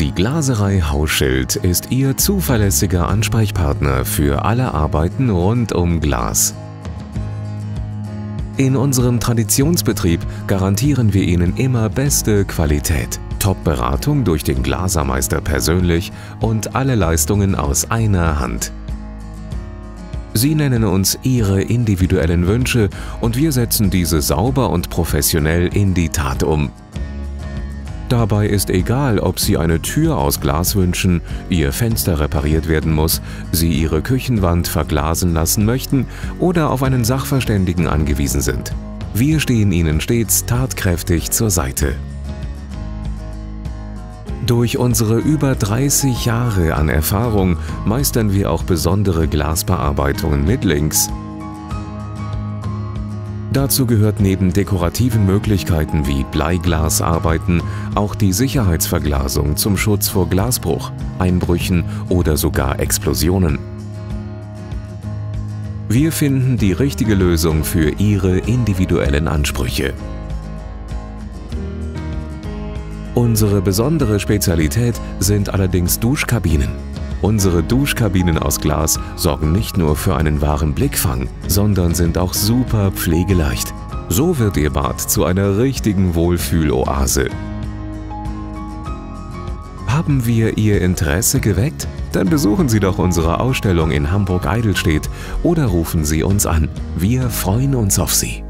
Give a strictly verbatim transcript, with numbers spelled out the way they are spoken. Die Glaserei Hauschild ist Ihr zuverlässiger Ansprechpartner für alle Arbeiten rund um Glas. In unserem Traditionsbetrieb garantieren wir Ihnen immer beste Qualität, Top-Beratung durch den Glasermeister persönlich und alle Leistungen aus einer Hand. Sie nennen uns Ihre individuellen Wünsche und wir setzen diese sauber und professionell in die Tat um. Dabei ist egal, ob Sie eine Tür aus Glas wünschen, Ihr Fenster repariert werden muss, Sie Ihre Küchenwand verglasen lassen möchten oder auf einen Sachverständigen angewiesen sind. Wir stehen Ihnen stets tatkräftig zur Seite. Durch unsere über dreißig Jahre an Erfahrung meistern wir auch besondere Glasbearbeitungen mit Links. Dazu gehört neben dekorativen Möglichkeiten wie Bleiglasarbeiten auch die Sicherheitsverglasung zum Schutz vor Glasbruch, Einbrüchen oder sogar Explosionen. Wir finden die richtige Lösung für Ihre individuellen Ansprüche. Unsere besondere Spezialität sind allerdings Duschkabinen. Unsere Duschkabinen aus Glas sorgen nicht nur für einen wahren Blickfang, sondern sind auch super pflegeleicht. So wird Ihr Bad zu einer richtigen Wohlfühloase. Haben wir Ihr Interesse geweckt? Dann besuchen Sie doch unsere Ausstellung in Hamburg-Eidelstedt oder rufen Sie uns an. Wir freuen uns auf Sie.